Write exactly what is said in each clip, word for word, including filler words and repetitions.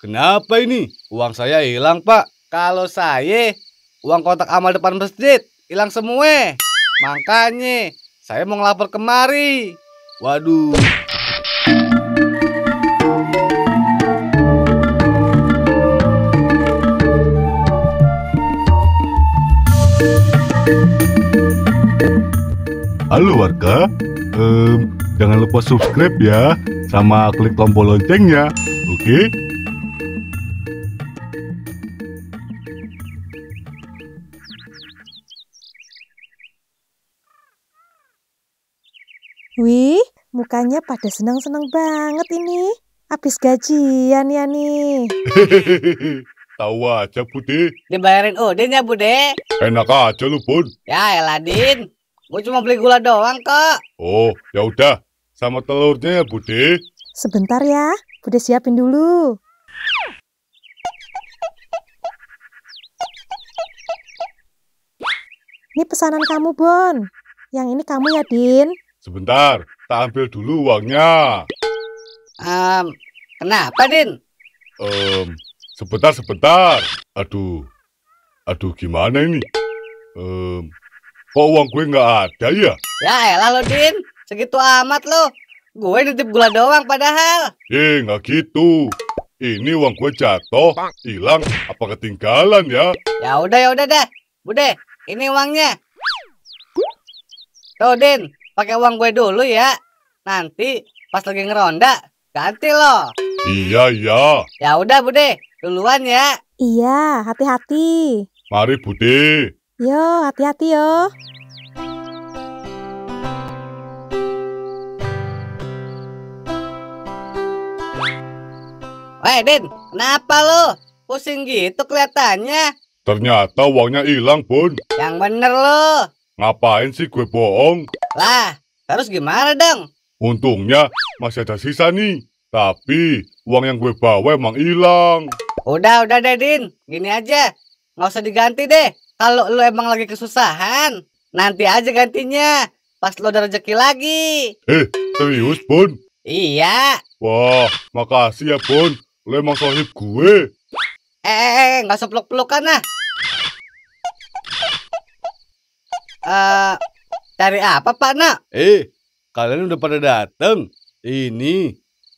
Kenapa ini? Uang saya hilang, Pak. Kalau saya, uang kotak amal depan masjid hilang semua. Makanya saya mau ngelapor kemari. Waduh. Halo warga, um, jangan lupa subscribe ya, sama klik tombol loncengnya, oke? Okay? Wih, mukanya pada senang-senang banget ini, habis gajian ya nih. Tawa aja, Bude. Dibayarin Udin ya, Bude. Enak aja lu, Bun. Ya elah, Din. Gue cuma beli gula doang kok. Oh, ya udah, sama telurnya ya, Bude. Sebentar ya, Bude siapin dulu. Ini pesanan kamu, Bon. Yang ini kamu ya, Din. Sebentar, tak ambil dulu uangnya. Um, kenapa, Din? Um, sebentar, sebentar. Aduh, aduh gimana ini? Um, Kok uang gue nggak ada ya? Ya elah lo, Din. Segitu amat lo. Gue nitip gula doang padahal. Eh, nggak gitu. Ini uang gue jatuh, hilang, apa ketinggalan ya? Ya udah, ya udah dah. Bude, ini uangnya. Tuh, Din. Pakai uang gue dulu ya. Nanti pas lagi ngeronda, ganti lo. Iya, iya. Ya udah, Bude. Duluan ya. Iya, hati-hati. Mari, Bude. Yo, hati-hati yo. Weh, Din, kenapa lo? Pusing gitu kelihatannya. Ternyata uangnya hilang, Bun. Yang bener lo. Ngapain sih gue bohong? Lah, terus gimana dong? Untungnya masih ada sisa nih. Tapi uang yang gue bawa emang hilang. Udah, udah deh, Din. Gini aja, nggak usah diganti deh. Kalau lo emang lagi kesusahan, nanti aja gantinya. Pas lo ada rezeki lagi. Eh, serius, Bun? Iya. Wah, makasih ya, Bun. Lo emang sohib gue. Eh, nggak usah peluk-pelukan lah. Eh, cari apa, Pak Nak? Eh, kalian udah pada dateng. Ini,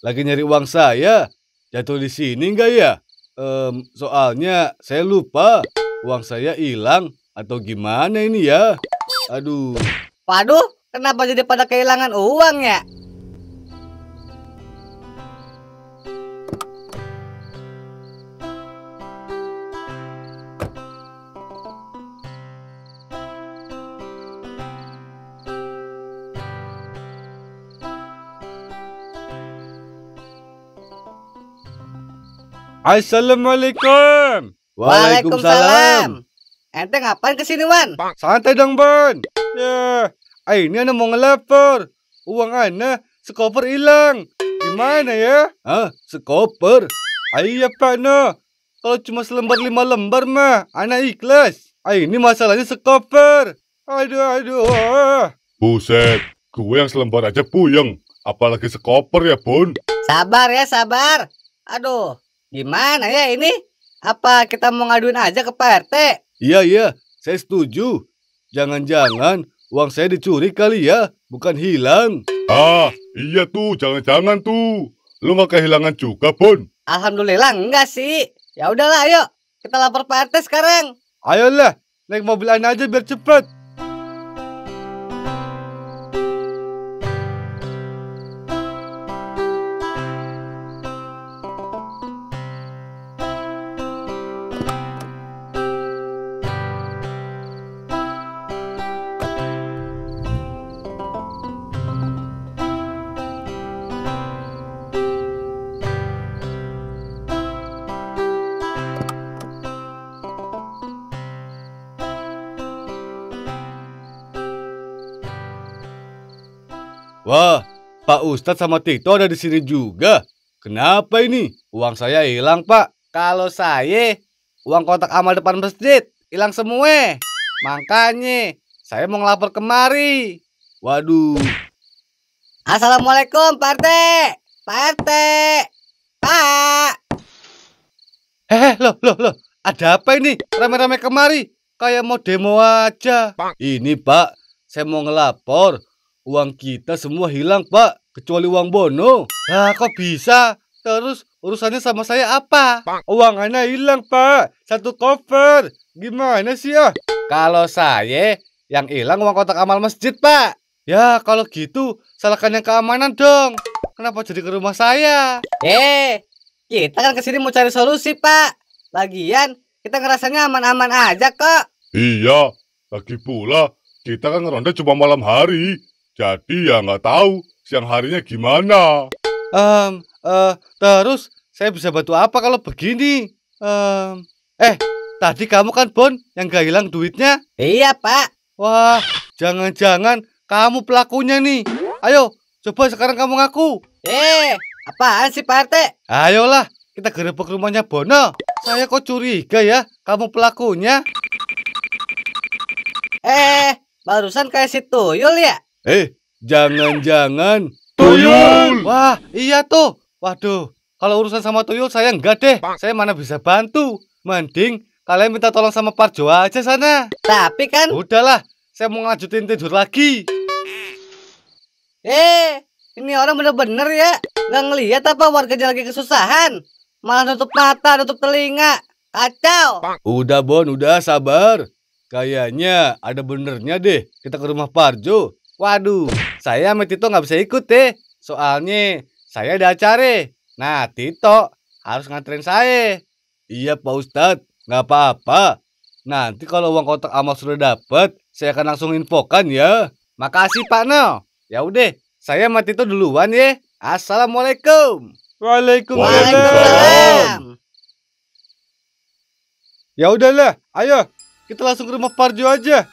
lagi nyari uang saya. Jatuh di sini nggak ya? Um, soalnya saya lupa. Uang saya hilang atau gimana ini ya? Aduh. Waduh, kenapa jadi pada kehilangan uang ya? Assalamualaikum. Waalaikumsalam. Ente ngapain kesini, Wan? Santai dong, Bon. Ya, ini Ana mau ngelapor. Uang Ana sekoper hilang. Gimana ya? Hah, sekoper? Iya, Pak No. Kalau cuma selembar lima lembar mah, Ana ikhlas. Ini masalahnya sekoper. Aduh, aduh. Buset, gue yang selembar aja puyeng. Apalagi sekoper ya, Bon. Sabar ya, sabar. Aduh, gimana ya ini? Apa kita mau ngaduin aja ke Pak R T? Iya, iya. Saya setuju. Jangan-jangan uang saya dicuri kali ya. Bukan hilang. Ah, iya tuh. Jangan-jangan tuh. Lu gak kehilangan juga, Bon? Alhamdulillah enggak sih. Ya udahlah, ayo. Kita lapor Pak R T sekarang. Ayolah. Naik mobil Ana aja biar cepet. Wah, Pak Ustadz sama Tito ada di sini juga. Kenapa ini? Uang saya hilang, Pak. Kalau saya, uang kotak amal depan masjid hilang semua. Makanya saya mau ngelapor kemari. Waduh. Assalamualaikum, Pak R T. Pak R T. Pak. Eh, loh, loh, loh. Ada apa ini? Rame-rame kemari. Kayak mau demo aja. Ini, Pak. Saya mau ngelapor. Uang kita semua hilang, Pak. Kecuali uang Bono. Nah, kok bisa? Terus urusannya sama saya apa? Uangnya hilang, Pak. Satu koper. Gimana sih, ah? Kalau saya, yang hilang uang kotak amal masjid, Pak. Ya, kalau gitu, salahkan yang keamanan dong. Kenapa jadi ke rumah saya? Eh, kita kan kesini mau cari solusi, Pak. Lagian, kita ngerasanya aman-aman aja kok. Iya, lagi pula, kita kan ngeronda cuma malam hari. Jadi ya nggak tahu siang harinya gimana. Um, uh, terus, saya bisa bantu apa kalau begini? Um, eh, tadi kamu kan, Bon, yang gak hilang duitnya? Iya, Pak. Wah, jangan-jangan kamu pelakunya nih. Ayo, coba sekarang kamu ngaku. Eh, apaan sih Pak R T? Ayolah, kita gerebek rumahnya Bono. Saya kok curiga ya, kamu pelakunya. Eh, barusan kayak si Tuyul ya? Eh, jangan-jangan Tuyul. Wah, iya tuh. Waduh, kalau urusan sama Tuyul saya enggak deh. Saya mana bisa bantu. Mending kalian minta tolong sama Parjo aja sana. Tapi kan udahlah, saya mau ngajutin tidur lagi. Eh, ini orang bener-bener ya. Nggak ngelihat apa warganya lagi kesusahan. Malah nutup mata, nutup telinga. Kacau. Udah, Bon, udah sabar. Kayaknya ada benernya deh kita ke rumah Parjo. Waduh, saya sama Tito nggak bisa ikut deh. Soalnya saya ada acara. Nah, Tito harus nganterin saya. Iya, Pak Ustadz. Nggak apa-apa. Nanti kalau uang kotak amal sudah dapat, saya akan langsung infokan ya. Makasih Pak No. Ya udah, saya mati itu duluan ya. Assalamualaikum. Waalaikumsalam. Ya udahlah, ayo kita langsung ke rumah Parjo aja.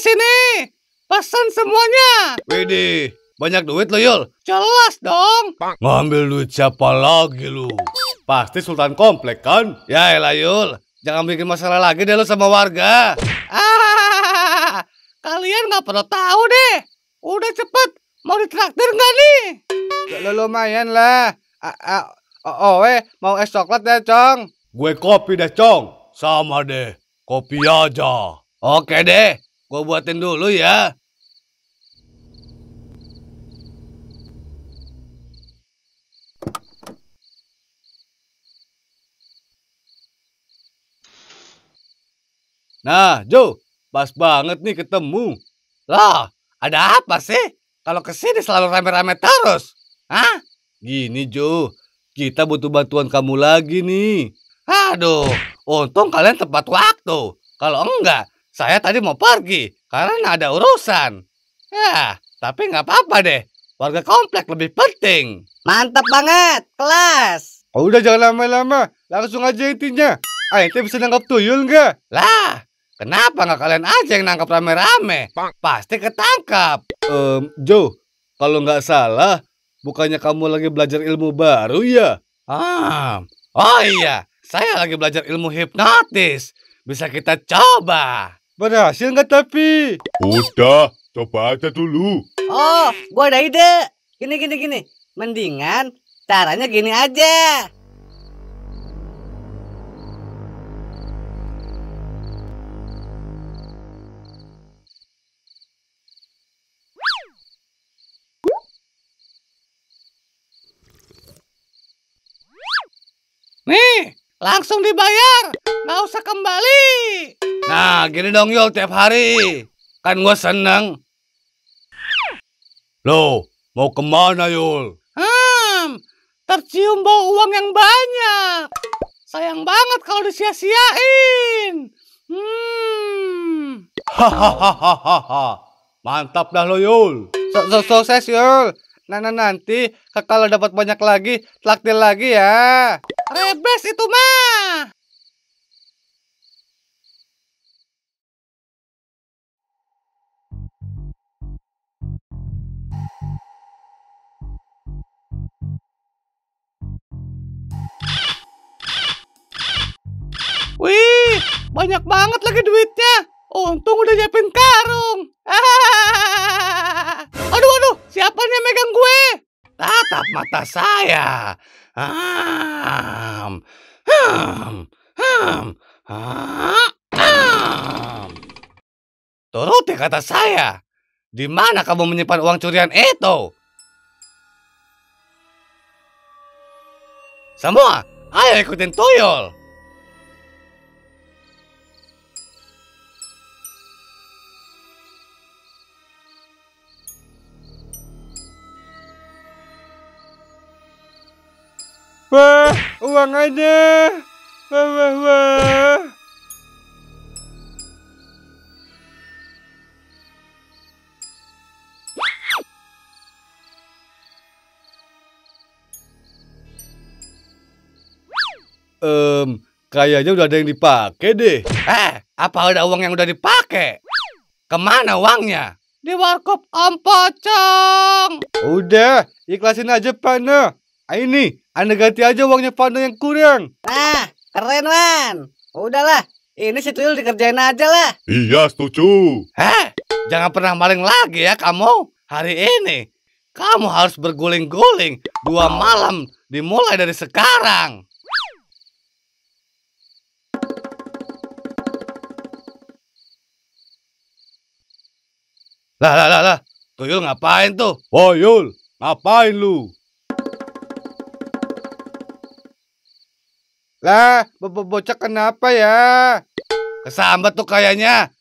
Sini, pesan semuanya. Widih, banyak duit lo Yul. Jelas dong. Ngambil duit siapa lagi lu? Pasti Sultan Komplek kan? Ya elah Yul, jangan bikin masalah lagi deh lo sama warga. Ah, kalian nggak perlu tahu deh. Udah cepet, mau ditraktir nggak nih? Lo lumayan lah. Oh, eh mau es coklat deh Cong. Gue kopi deh Cong. Sama deh, kopi aja. Oke deh. Gua buatin dulu ya. Nah, Jo, pas banget nih ketemu. Lah, ada apa sih? Kalau kesini selalu rame-rame terus. Hah? Gini, Jo, kita butuh bantuan kamu lagi nih. Aduh, untung kalian tepat waktu. Kalau enggak, saya tadi mau pergi karena ada urusan. Ya, tapi nggak apa-apa deh. Warga komplek lebih penting. Mantap banget, kelas. Oh, udah jangan lama-lama, langsung aja intinya. Ah, itu bisa nangkap tuyul nggak? Lah, kenapa nggak kalian aja yang nangkap rame-rame? Pasti ketangkap. Um, Jo, kalau nggak salah, bukannya kamu lagi belajar ilmu baru ya? Ah, oh iya, saya lagi belajar ilmu hipnotis. Bisa kita coba. Berhasil nggak tapi? Udah, coba aja dulu. Oh, gua ada ide. Gini, gini, gini. Mendingan caranya gini aja. Nih, langsung dibayar. Nggak usah kembali. Nah, gini dong Yul tiap hari. Kan gue seneng. Loh, mau kemana Yul? Hmm, tercium bau uang yang banyak. Sayang banget kalau disia-siain. Hmm. Hahaha, mantap dah lo Yul. Sukses Yul. Nah, nanti kalau dapat banyak lagi, traktir lagi ya. Rebes itu mah. Banyak banget lagi duitnya. Untung udah nyiapin karung. Aduh, aduh. Siapa nih yang megang gue? Tatap mata saya. Hmm. Hmm. Hmm. Hmm. Turuti kata saya. Di mana kamu menyimpan uang curian itu? Semua, ayo ikutin tuyul. Wah, uang ada. Wah, wah, wah. Um, kayaknya udah ada yang dipakai deh. Eh, apa ada uang yang udah dipakai? Kemana uangnya? Di warkop Om Pocong. Udah, ikhlasin aja Panda. Ini, Anda ganti aja uangnya Panda yang kurang. Ah, keren Wan. Udahlah, ini si tuyul dikerjain aja lah. Iya, setuju. Eh, jangan pernah maling lagi ya kamu. Hari ini kamu harus berguling-guling dua malam dimulai dari sekarang. Lah, lah, lah, lah. Tuyul ngapain tuh? Oh, Yul, ngapain lu? Lah, bocah kenapa ya? Kesambet tuh kayaknya.